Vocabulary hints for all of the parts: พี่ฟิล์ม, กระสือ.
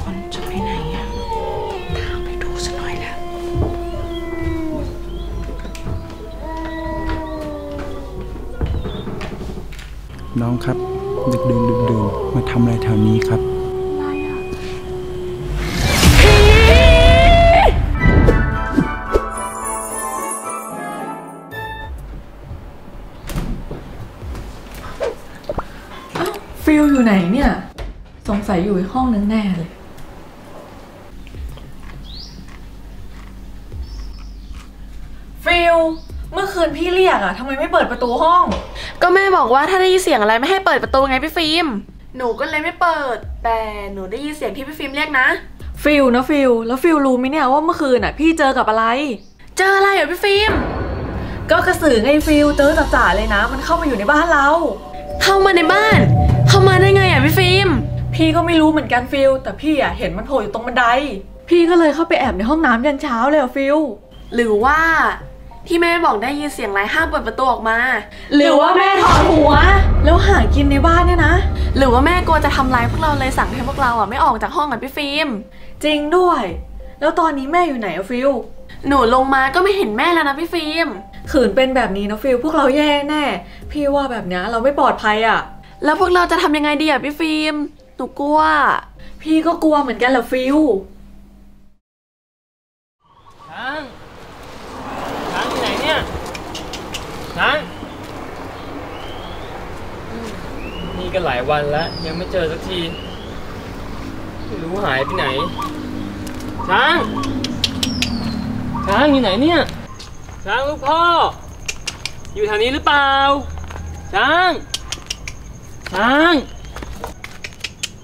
คนจะไปไหนอ่ะตามไปดูสักหน่อยแล้วน้องครับเด็กดึกมาทำอะไรแถวนี้ครับอะไรอ่ะฟิลอยู่ไหนเนี่ยสงสัยอยู่ในห้องนึงแน่เลยฟิลเมื่อคืนพี่เรียกอะทำไมไม่เปิดประตูห้องก็แม่บอกว่าถ้าได้ยินเสียงอะไรไม่ให้เปิดประตูไงพี่ฟิล์มหนูก็เลยไม่เปิดแต่หนูได้ยินเสียงที่พี่ฟิล์มเรียกนะฟิลนะฟิลแล้วฟิลรู้ไหมเนี่ยว่าเมื่อคืนอะพี่เจอกับอะไรเจออะไรเหรอพี่ฟิล์มก็กระสือไงฟิลเจอจ่าเลยนะมันเข้ามาอยู่ในบ้านเราเข้ามาในบ้านเข้ามาได้ไงอะพี่ฟิล์มพี่ก็ไม่รู้เหมือนกันฟิลแต่พี่อะเห็นมันโผล่อยู่ตรงบันไดพี่ก็เลยเข้าไปแอบในห้องน้ำยันเช้าเลยอะฟิลหรือว่าที่แม่บอกได้ยินเสียงไรห้ามเปิดประตูออกมาหรือว่าแม่ถอดหัวแล้วหากินในบ้านเนี่ยนะหรือว่าแม่กลัวจะทำร้ายพวกเราเลยสั่งให้พวกเราอะไม่ออกจากห้องกันพี่ฟิล์มจริงด้วยแล้วตอนนี้แม่อยู่ไหนอะฟิลหนูลงมาก็ไม่เห็นแม่แล้วนะพี่ฟิล์มขืนเป็นแบบนี้นะฟิลพวกเราแย่แน่พี่ว่าแบบนี้เราไม่ปลอดภัยอะแล้วพวกเราจะทำยังไงดีอะพี่ฟิล์มหนูกลัวพี่ก็กลัวเหมือนกันแหละฟิลช้างที่ไหนเนี่ยช้างนี่ก็หลายวันแล้วยังไม่เจอสักทีไม่รู้หายไปไหนช้างอยู่ไหนเนี่ยช้างลูกพ่ออยู่แถวนี้หรือเปล่าช้าง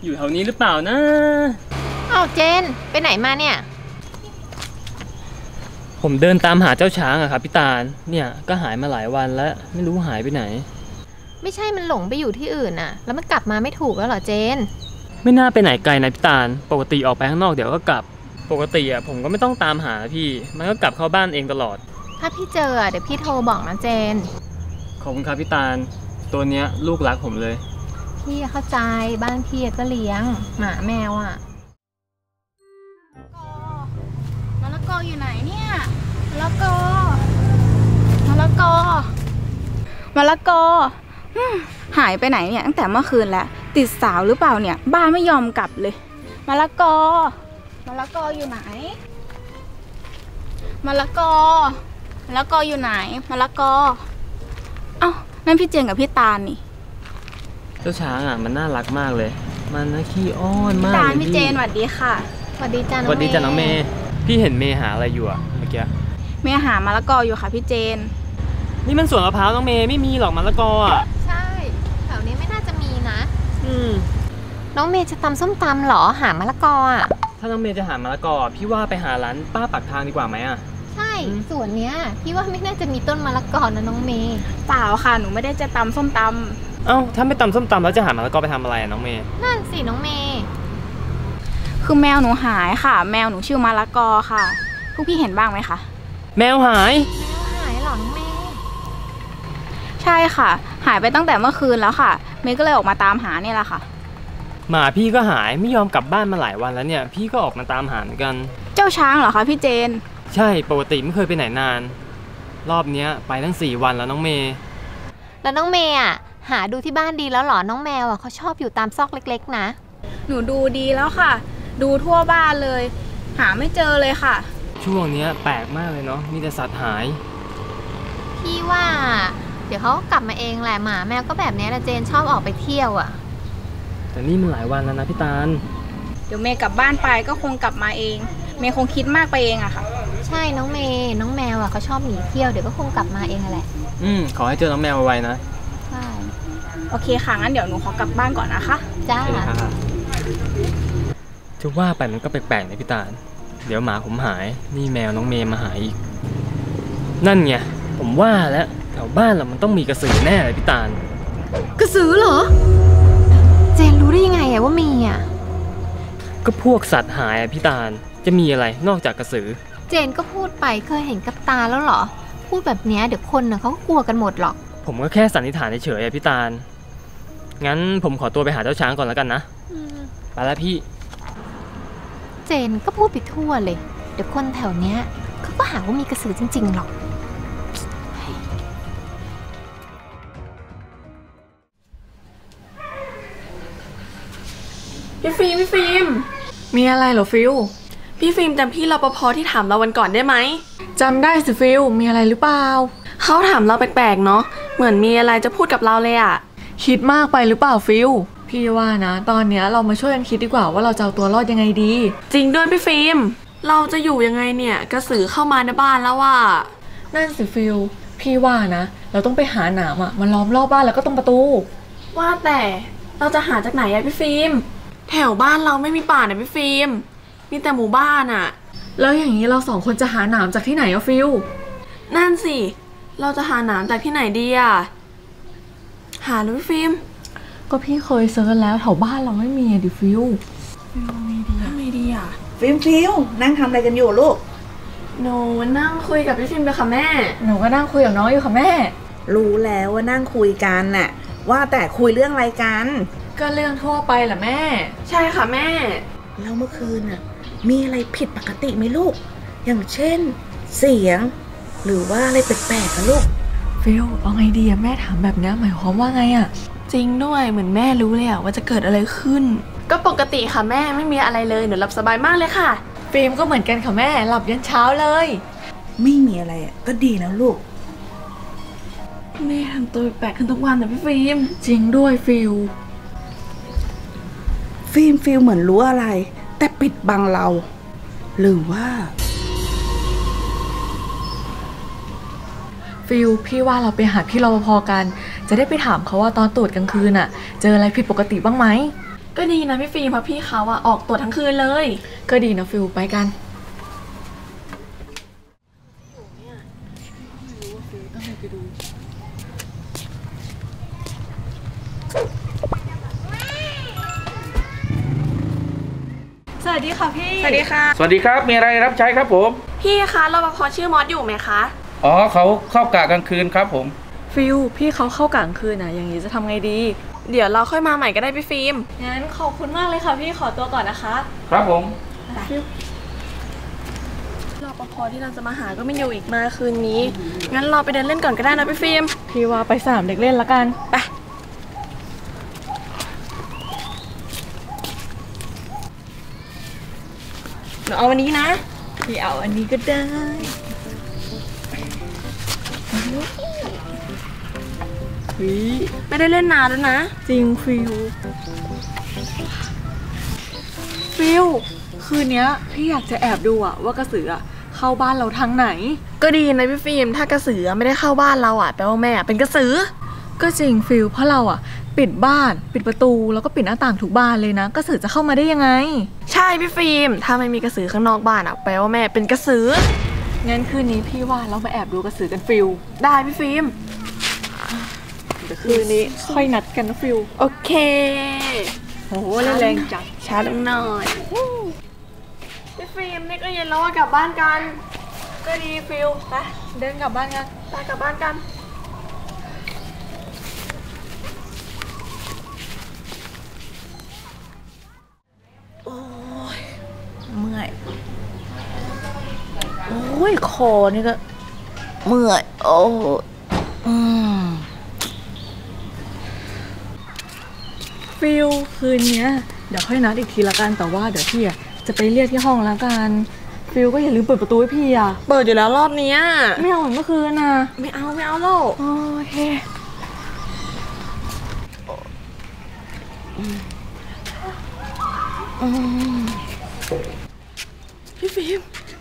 อยู่แถวนี้หรือเปล่านะอ้าวเจนไปไหนมาเนี่ยผมเดินตามหาเจ้าช้างอะครับพี่ตาลเนี่ยก็หายมาหลายวันแล้วไม่รู้หายไปไหนไม่ใช่มันหลงไปอยู่ที่อื่นอะแล้วมันกลับมาไม่ถูกแล้วเหรอเจนไม่น่าไปไหนไกลนะพี่ตาลปกติออกไปข้างนอกเดี๋ยวก็กลับปกติอะผมก็ไม่ต้องตามหาพี่มันก็กลับเข้าบ้านเองตลอดถ้าพี่เจอเดี๋ยวพี่โทรบอกนะเจนขอบคุณครับพี่ตาลตัวเนี้ยลูกรักผมเลยพี่เข้าใจบ้านพี่ก็เลี้ยงหมาแมวอ่ะมะละกออยู่ไหนเนี่ยมะละกอหายไปไหนเนี่ยตั้งแต่เมื่อคืนแล้วติดสาวหรือเปล่าเนี่ยบ้านไม่ยอมกลับเลยมะละกออยู่ไหนมะละกออยู่ไหนมะละกอเอ้านั่นพี่เจนกับพี่ตาลนี่เจ้าช้างอ่ะมันน่ารักมากเลยมันน่าขี้อ้อนมากเลยพี่เจนสวัสดีค่ะสวัสดีจ้าน้องเมย์พี่เห็นเมย์หาอะไรอยู่อ่ะเมื่อกี้เมย์หามะละกออยู่ค่ะพี่เจนนี่มันสวนมะพร้าวน้องเมย์ไม่มีหรอกมะละกออ่ะใช่แถวนี้ไม่น่าจะมีนะน้องเมย์จะตำส้มตำหรอหามะละกออ่ะถ้าน้องเมย์จะหามะละกอพี่ว่าไปหาร้านป้าปากทางดีกว่าไหมอ่ะใช่สวนเนี้ยพี่ว่าไม่น่าจะมีต้นมะละกอนะน้องเมย์เปล่าค่ะหนูไม่ได้จะตำส้มตำเอ้าถ้าไม่ตำส้มตำแล้วจะหามะละกอไปทำอะไรน้องเมย์นั่นสิน้องเมย์คือแมวหนูหายค่ะแมวหนูชื่อมะละกอค่ะพวกพี่เห็นบ้างไหมคะแมวหายหรอน้องเมย์ใช่ค่ะหายไปตั้งแต่เมื่อคืนแล้วค่ะเมย์ก็เลยออกมาตามหาเนี่ยแหละค่ะหมาพี่ก็หายไม่ยอมกลับบ้านมาหลายวันแล้วเนี่ยพี่ก็ออกมาตามหาเหมือนกันเจ้าช้างเหรอคะพี่เจนใช่ปกติไม่เคยไปไหนนานรอบนี้ไปตั้ง4วันแล้วน้องเมย์อ่ะหาดูที่บ้านดีแล้วหรอน้องแมวอ่ะเขาชอบอยู่ตามซอกเล็กๆนะหนูดูดีแล้วค่ะดูทั่วบ้านเลยหาไม่เจอเลยค่ะช่วงนี้แปลกมากเลยเนาะมีแต่สัตว์หายพี่ว่าเดี๋ยวเขากลับมาเองแหละหมาแมวก็แบบนี้ละเจนชอบออกไปเที่ยวอ่ะแต่นี่มันหลายวันแล้วนะพี่ตาลเดี๋ยวเมย์กลับบ้านไปก็คงกลับมาเองเมย์คงคิดมากไปเองอะค่ะใช่น้องเมย์น้องแมวอ่ะเขาชอบหนีเที่ยวเดี๋ยวก็คงกลับมาเองแหละขอให้เจอน้องแมวไวๆนะโอเคค่ะงั้นเดี๋ยวหนูขอกลับบ้านก่อนนะคะจ้าจะว่าไปมันก็แปลกๆนะพี่ตาลเดี๋ยวหมาผมหายนี่แมวน้องเมย์มาหายอีกนั่นไงผมว่าแล้วแถวบ้านเรามันต้องมีกระสือแน่เลยพี่ตาลกระสือเหรอเจนรู้ได้ยังไงอะว่ามีอะก็พวกสัตว์หายอะพี่ตาลจะมีอะไรนอกจากกระสือเจนก็พูดไปเคยเห็นกับตาแล้วเหรอพูดแบบนี้เดี๋ยวคนเขาก็กลัวกันหมดหรอกผมก็แค่สันนิษฐานเฉยๆพี่ตาลงั้นผมขอตัวไปหาเจ้าช้างก่อนแล้วกันนะไปแล้วพี่ เจนก็พูดไปทั่วเลยเดี๋ยวคนแถวเนี้ยเขาก็หาว่ามีกระสือจริงๆหรอกพี่ฟิล์มมีอะไรเหรอฟิลพี่ฟิล์มจำพี่รปภ.ที่ถามเราวันก่อนได้ไหมจำได้สิฟิลมีอะไรหรือเปล่าเขาถามเราแปลกๆเนาะเหมือนมีอะไรจะพูดกับเราเลยอะคิดมากไปหรือเปล่าฟิลพี่ว่านะตอนเนี้ยเรามาช่วยกันคิดดีกว่าว่าเราจะเอาตัวรอดยังไงดีจริงด้วยพี่ฟิล์มเราจะอยู่ยังไงเนี่ยกระสือเข้ามาในบ้านแล้วว่ะนั่นสิฟิลพี่ว่านะเราต้องไปหาหนามอะมันล้อมรอบบ้านแล้วก็ตรงประตูว่าแต่เราจะหาจากไหนอะพี่ฟิล์มแถวบ้านเราไม่มีป่านะพี่ฟิล์มมีแต่หมู่บ้านอะแล้วอย่างนี้เราสองคนจะหาหนามจากที่ไหนอะฟิลนั่นสิเราจะหาหนามจากที่ไหนดีอะหาหรือพี่ฟิล์มก็พี่เคยเซิร์ชแล้วแถวบ้านเราไม่มีดิฟิลไม่ดีอะฟิล์มนั่งทำอะไรกันอยู่ลูกหนูนั่งคุยกับพี่ฟิล์มไปค่ะแม่หนูก็นั่งคุยกับน้องอยู่ค่ะแม่รู้แล้วว่านั่งคุยกันน่ะว่าแต่คุยเรื่องอะไรกันก็เรื่องทั่วไปแหละแม่ใช่ค่ะแม่แล้วเมื่อคืนน่ะมีอะไรผิดปกติไหมลูกอย่างเช่นเสียงหรือว่าอะไรแปลกๆกันลูกฟิลเอาไงดีอะแม่ถามแบบนี้หมายความว่าไงอะจริงด้วยเหมือนแม่รู้เลยอะว่าจะเกิดอะไรขึ้นก็ปกติค่ะแม่ไม่มีอะไรเลยหนูหลับสบายมากเลยค่ะฟิล์มก็เหมือนกันค่ะแม่หลับยันเช้าเลยไม่มีอะไรอะก็ดีแล้วลูกแม่ทำตัวแปลกขึ้นทุกวันนะพี่ฟิล์มจริงด้วยฟิล์มเหมือนรู้อะไรแต่ปิดบังเราหรือว่าฟิลพี่ว่าเราไปหาพี่รปภ.กันจะได้ไปถามเขาว่าตอนตรวจกลางคืนน่ะเจออะไรผิดปกติบ้างไหมก็ดีนะพี่ฟิล์มเพราะพี่เขาอะออกตรวจทั้งคืนเลยก็ดีนะฟิลไปกันสวัสดีค่ะพี่สวัสดีค่ะสวัสดีครับมีอะไรรับใช้ครับผมพี่คะรปภ.ชื่อมอสอยู่ไหมคะอ๋อเขาเข้ากะกลางคืนครับผมฟิลพี่เขาเข้ากะกลางคืนนะอย่างนี้จะทำไงดีเดี๋ยวเราค่อยมาใหม่ก็ได้พี่ฟิล์มงั้นขอบคุณมากเลยค่ะพี่ขอตัวก่อนนะคะครับผมฟิลรปภ.ที่เราจะมาหาก็ไม่อยู่อีกมาคืนนี้งั้นเราไปเดินเล่นก่อนก็ได้นะพี่ฟิล์มพี่ว่าไปสนามเด็กเล่นละกันไปหนูเอาวันนี้นะพี่เอาอันนี้ก็ได้ไม่ได้เล่นนานแล้วนะจริงฟิวคืนนี้พี่อยากจะแอบดูอะว่ากระสือเข้าบ้านเราทางไหนก็ดีนะพี่ฟิล์มถ้ากระสือไม่ได้เข้าบ้านเราอะแปลว่าแม่เป็นกระสือก็จริงฟิวเพราะเราอะปิดบ้านปิดประตูแล้วก็ปิดหน้าต่างทุกบ้านเลยนะกระสือจะเข้ามาได้ยังไงใช่พี่ฟิล์มถ้าไม่มีกระสือข้างนอกบ้านอะแปลว่าแม่เป็นกระสืองั้นคืนนี้พี่ว่าเรามาแอบดูกระสือกันฟิวได้พี่ฟิล์มคืนนี้ค่อยนัดกันนะฟิวโอเคโหแรงจัดช้าลงหน่อยพี่ฟิล์มนี่ก็เย็นแล้วกลับบ้านกันก็ดีฟิวไปเดินกลับบ้านกันไปกลับบ้านกันโอ้ยเมื่อยโอ้ยคอนี่ก็เมื่อยโอ้ฟิลคืนนี้เดี๋ยวค่อยนัดอีกทีละกันแต่ว่าเดี๋ยวพี่จะไปเรียกที่ห้องละกันฟิลก็อย่าลืมเปิดประตูให้พี่เปิดอยู่แล้วรอบนี้ไม่เอาเหมือนเมื่อคืนนะไม่เอาโลกโอเคพี่ฟิล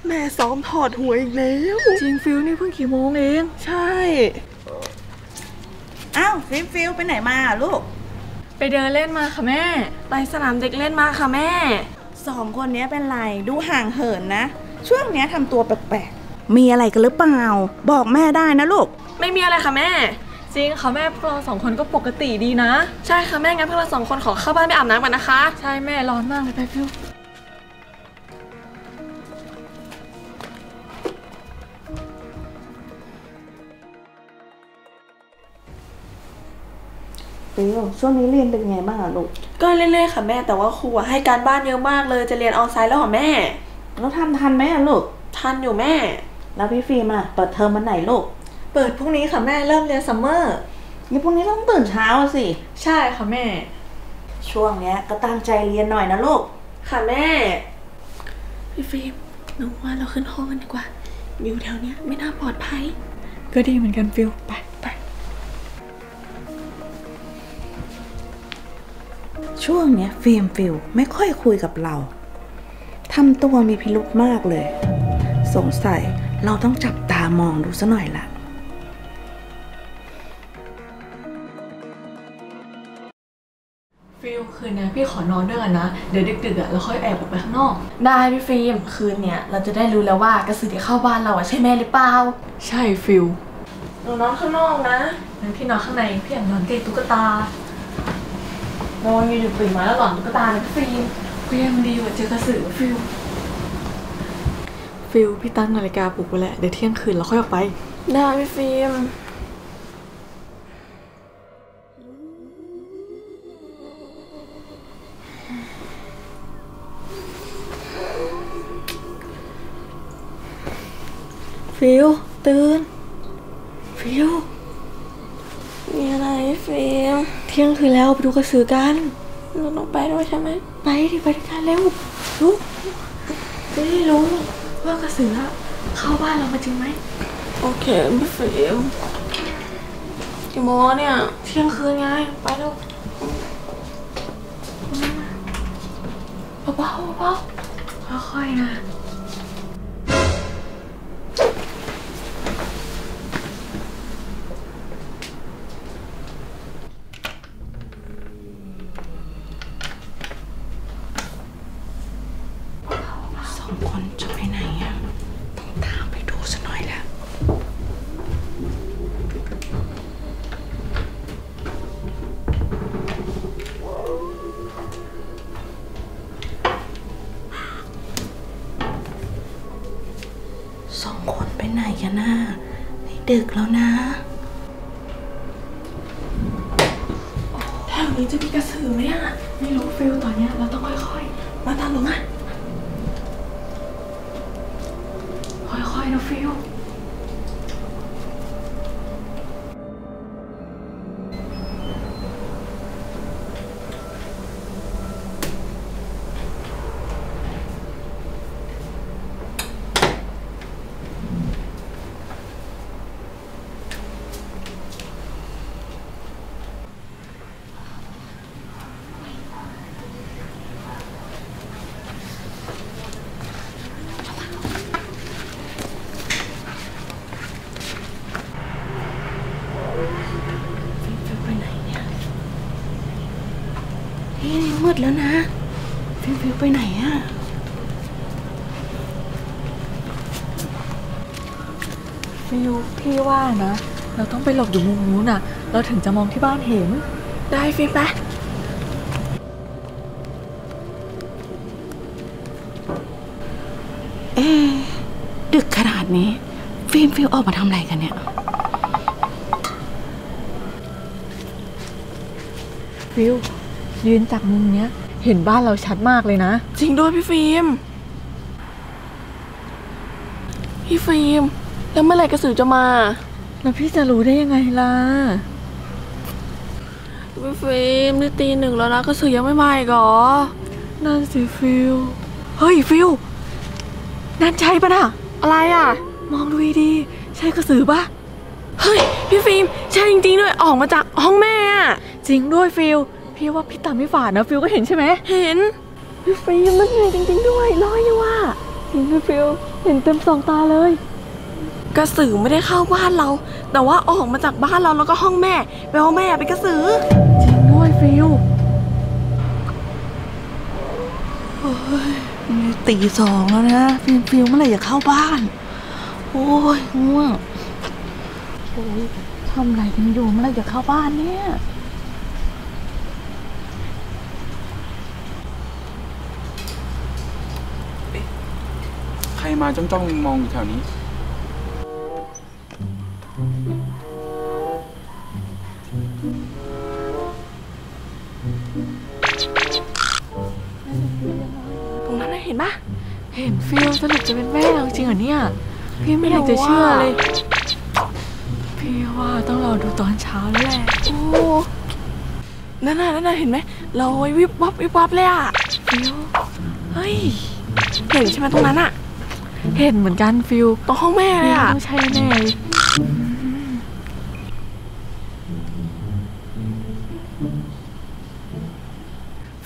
แม่ซ้อมถอดหัวอีกแล้วจริงฟิลนี่เพิ่งกี่โมงเองใช่อ้าวฟิลไปไหนมาลูกไปเดินเล่นมาค่ะแม่ไปสนามเด็กเล่นมาค่ะแม่สองคนนี้เป็นไรดูห่างเหินนะช่วงนี้ทำตัวแปลกๆมีอะไรกันหรือเปล่าบอกแม่ได้นะลูกไม่มีอะไรค่ะแม่จริงค่ะแม่พวกเราสองคนก็ปกติดีนะใช่ค่ะแม่งั้นพวกเราสองคนขอเข้าบ้านไปอาบน้ำกันนะคะใช่แม่ร้อนมากเลยไปฟิว ฟิลช่วงนี้เรียนเป็นไงบ้างอะลูกก็เรื่อยๆค่ะแม่แต่ว่าครูให้การบ้านเยอะมากเลยจะเรียนออนไลน์แล้วเหรอแม่แล้วทำทันไหมอะลูกทันอยู่แม่แล้วพี่ฟิล์มอะเปิดเทอมวันไหนลูกเปิดพรุ่งนี้ค่ะแม่เริ่มเรียนซัมเมอร์นี่พรุ่งนี้ต้องตื่นเช้าสิใช่ค่ะแม่ช่วงเนี้ยก็ตั้งใจเรียนหน่อยนะลูกค่ะแม่พี่ฟิล์มหนูว่าเราขึ้นห้องกันดีกว่าอยู่แถวเนี้ยไม่น่าปลอดภัยก็ดีเหมือนกันฟิลไปช่วงเนี้ยฟิลไม่ค่อยคุยกับเราทำตัวมีพิรุธมากเลยสงสัยเราต้องจับตามองดูซะหน่อยละฟิลคืนนี้พี่ขอนอนด้วยกันนะเดี๋ยวดึกๆเราค่อยแอบออกไปข้างนอกได้พี่ฟิลคืนเนี้ยเราจะได้รู้แล้วว่ากระสือที่เข้าบ้านเราอะใช่แม่หรือเปล่าใช่ฟิลหนูนอนข้างนอกนะงั้นพี่นอนข้างในพี่อยากนอนใกล้ตุ๊กตานอนอยู่ๆตื่นมาแล้วหลอนตุ๊กตาเลยพี่ฟิลก็ยังดีกว่าเจอกระสือฟิลพี่ตั้งนาฬิกาปลุกไว้แหละเดี๋ยวเที่ยงคืนเราค่อยออกไปได้พี่ฟิลตื่นฟิลมีอะไรฟิลเที่ยงคืนแล้วไปดูกระสือกันเราต้องไปด้วยใช่ไหมไปดิไปด้วยกันเร็วลุกจะได้รู้ว่ากระสือเข้าบ้านเรามาจริงไหมโอเคพี่ฟิลกี่โมงเนี่ยเที่ยงคืนไงไปเร็วเบาค่อยๆนะดึกแล้วนะแถวนี้จะมีกระสือไหมอ่ะไม่รู้ฟิลตอนเนี้ยเราต้องค่อยๆมาตามหนูมาค่อยๆนะฟิลมืดแล้วนะฟิลไปไหนอะฟิลพี่ว่านะเราต้องไปหลบอยู่มุมนู้นน่ะเราถึงจะมองที่บ้านเห็นได้ฟิลปะดึกขนาดนี้ฟิลออกมาทำอะไรกันเนี่ยฟิลยืนจากมุมเนี้ยเห็นบ้านเราชัดมากเลยนะจริงด้วยพี่ฟิล์มแล้วเมื่อไหร่กระสือจะมาแล้วพี่จะรู้ได้ยังไงล่ะพี่ฟิล์มนี่ตี 1แล้วนะกระสือยังไม่มาอีกหรอนั่นสิฟิลเฮ้ยฟิลนั่นใช่ปะน่ะอะไรอ่ะมองดูดีใช่กระสือปะเฮ้ยพี่ฟิล์มใช่จริงๆด้วยออกมาจากห้องแม่อะจริงด้วยฟิลพี่ว่าพี่ตาไม่ฝาดนะฟิลก็เห็นใช่ไหมเห็นพี่ฟิลมันไงจริงๆด้วยร้อยนี่ว่าจริงด้วยฟิลเห็นเต็มสองตาเลยกระสือไม่ได้เข้าบ้านเราแต่ว่าออกมาจากบ้านเราแล้วก็ห้องแม่ไปห้องแม่ไปกระสือจริงด้วยฟิลโอ้ยตี 2แล้วนะฟิลเมื่อไหร่จะเข้าบ้านโอ้ยง่วงโอ้ยทำอะไรกันอยู่เมื่อไหร่จะเข้าบ้านเนี่ยใครมาจ้องๆมองอยู่แถวนี้ เห็นฟิลสรุปจะเป็นแม่เราจริงเหรอเนี่ยพี่ไม่อยากจะเชื่อเลยพี่ว่าต้องรอดูตอนเช้าแล้วแหละโอ้นั่นน่ะเห็นไหมเราวิบวับวิบวับเลยอ่ะฟิลเฮ้ยเห็นใช่ไหมตรงนั้นอ่ะเห็นเหมือนกันฟิลตรงห้องแม่เลยอ่ะใช่แน่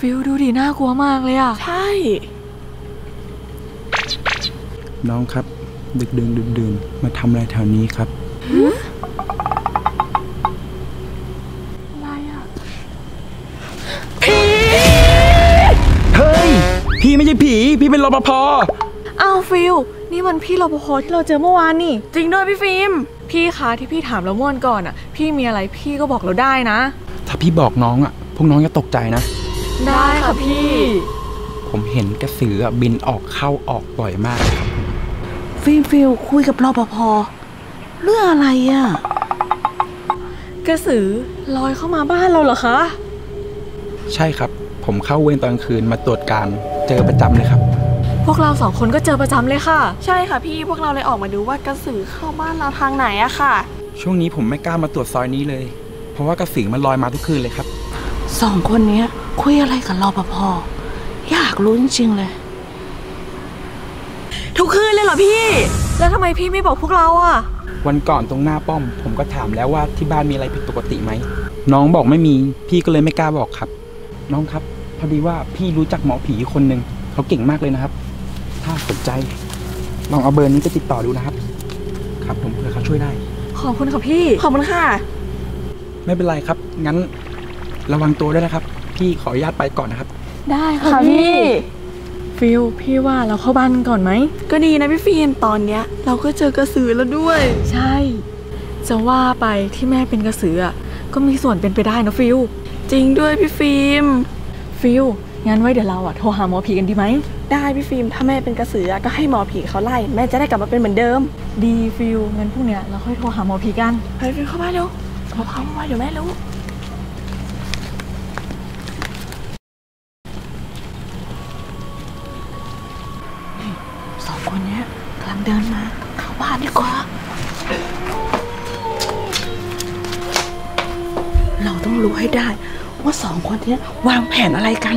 ฟิลดูดิน่ากลัวมากเลยอ่ะใช่น้องครับดึกดื่นมาทำอะไรแถวนี้ครับอะไรอ่ะผีเฮ้ยพี่ไม่ใช่ผีพี่เป็นรปภอ้าวฟิลนี่มันพี่รปภที่เราเจอเมื่อวานนี่จริงด้วยพี่ฟิล์มพี่คะที่พี่ถามเราเมื่อวันก่อนอ่ะพี่มีอะไรพี่ก็บอกเราได้นะถ้าพี่บอกน้องอ่ะพวกน้องจะตกใจนะได้ค่ะพี่ผมเห็นกระสือบินออกเข้าออกบ่อยมากฟิลคุยกับรปภเรื่องอะไรอ่ะกระสือลอยเข้ามาบ้านเราเหรอคะใช่ครับผมเข้าเวรตอนคืนมาตรวจการเจอประจำเลยครับพวกเราสองคนก็เจอประจำเลยค่ะใช่ค่ะพี่พวกเราเลยออกมาดูว่ากระสือเข้าบ้านเราทางไหนอะค่ะช่วงนี้ผมไม่กล้ามาตรวจซอยนี้เลยเพราะว่ากระสือมันลอยมาทุกคืนเลยครับสองคนนี้คุยอะไรกับรปภอยากรู้จริงๆเลยทุกคืนเลยเหรอพี่แล้วทำไมพี่ไม่บอกพวกเราอ่ะวันก่อนตรงหน้าป้อมผมก็ถามแล้วว่าที่บ้านมีอะไรผิดปกติไหมน้องบอกไม่มีพี่ก็เลยไม่กล้าบอกครับน้องครับพอดีว่าพี่รู้จักหมอผีคนหนึ่งเขาเก่งมากเลยนะครับถ้าสนใจลองเอาเบอร์นี้ไปติดต่อดูนะครับครับผมเผื่อเขาช่วยได้ขอบคุณค่ะพี่ขอบคุณค่ะไม่เป็นไรครับงั้นระวังตัวด้วยนะครับพี่ขออนุญาตไปก่อนนะครับได้ค่ะพี่ฟิลพี่ว่าเราเข้าบ้านก่อนไหมก็ดีนะพี่ฟิลตอนเนี้ยเราก็เจอกระสือแล้วด้วยใช่จะว่าไปที่แม่เป็นกระสือก็มีส่วนเป็นไปได้นะฟิลจริงด้วยพี่ฟิลงั้นไว้เดี๋ยวเราโทรหาหมอผีกันดีไหมได้พี่ฟิลถ้าแม่เป็นกระสือก็ให้หมอผีเขาไล่แม่จะได้กลับมาเป็นเหมือนเดิมดีฟิลงั้นพรุ่งเนี้ยเราค่อยโทรหาหมอผีกันไปฟิลเข้าบ้านเร็วเข้าบ้านเดี๋ยวแม่รู้เดินมาเข้าบ้านดีกว่าเราต้องรู้ให้ได้ว่าสองคนนี้วางแผนอะไรกัน